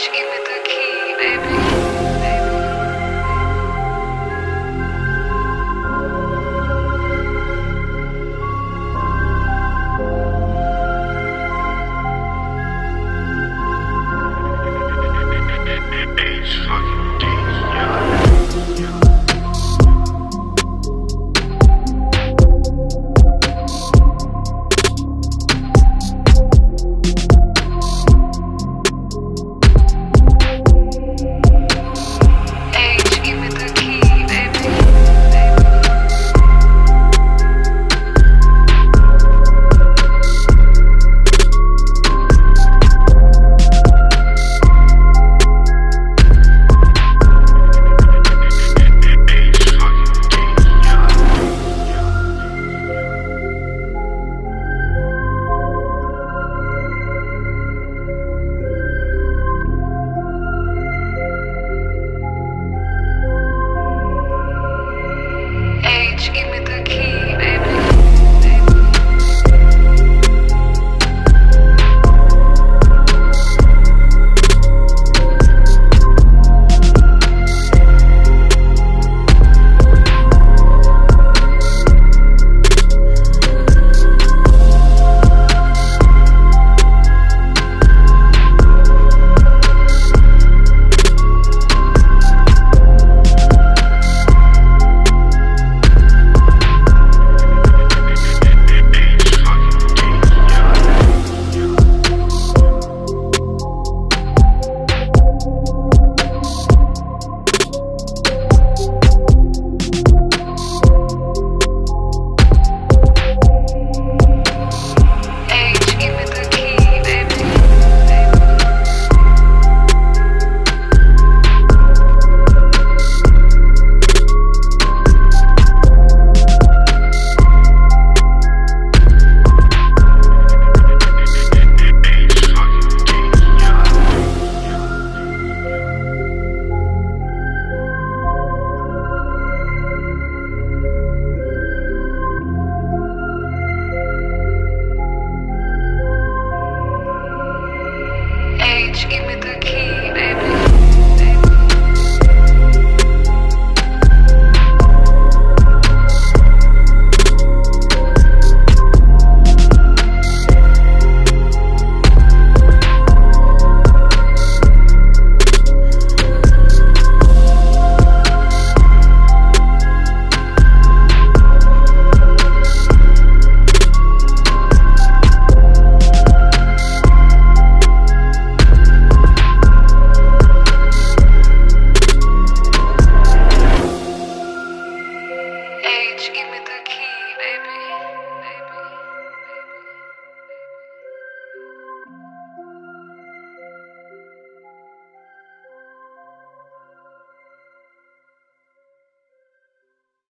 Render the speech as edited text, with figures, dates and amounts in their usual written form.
Bitch, give me the key, baby.